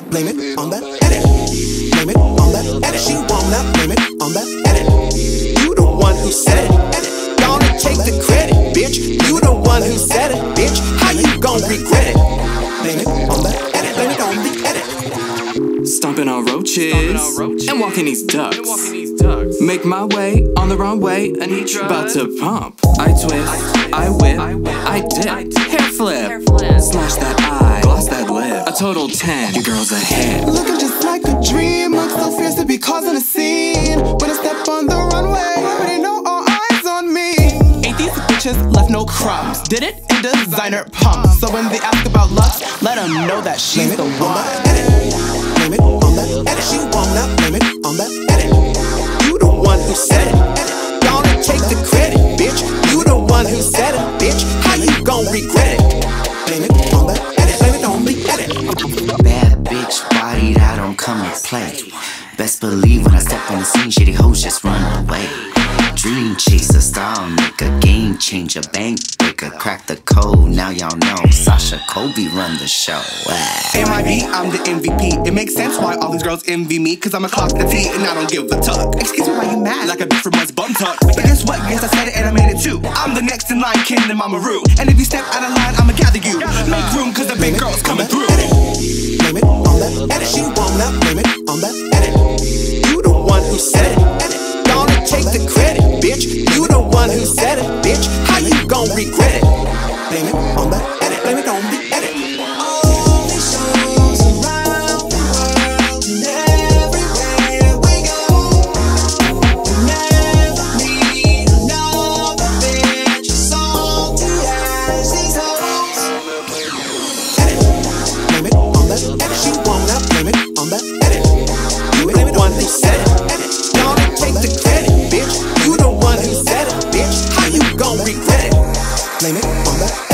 not blame it on that edit. Blame it on that edit. She won't not blame it on that edit. You the one who said it. Gonna take the credit, bitch. You the one who said it, bitch. How you gon' regret it? Blame it on that edit. Blame it on the edit. Stomping on roaches and walking these ducks. Make my way on the wrong way, and he about to pump. I twist, I whip, I dip, hair flip, slash that eye, gloss that lip. A total 10, your girl's a hit. Looking just like a dream, looks so fierce to be causing a scene. When I step on the runway, already know all eyes on me. Ain't these bitches left no crumbs, did it in designer pumps. So when they ask about Lux, let them know that she's the one. Blame it on that edit, she won't not blame it on that edit. Who said it? Gonna take the credit, bitch. You the one who said it, bitch. How you gon' regret it? Blame it on that edit, blame it on the edit. Bad bitch, bodied out, don't come and play. Best believe when I step on the scene, shitty hoes just run away. Dream chaser, star maker, game changer, bank breaker, crack the code. Now y'all know Sasha Kobe run the show. MIB, I'm the MVP. It makes sense why all these girls envy me, cause I'ma clock the T and I don't give a tuck. Excuse me, why you mad? Like a bitch from West bum tuck. But guess what? Yes, I said it and I made it too. I'm the next in line, Ken and Mama Roo. And if you step out of line, I'ma gather you. Make room cause the big girl's coming through. Blame it on that edit. She won't not blame it on that edit. You the one who said it. Gonna take the credit, bitch. You the one who said it, bitch. How you gon' regret it? Blame it on that edit. Blame it on the edit. Blame it on that.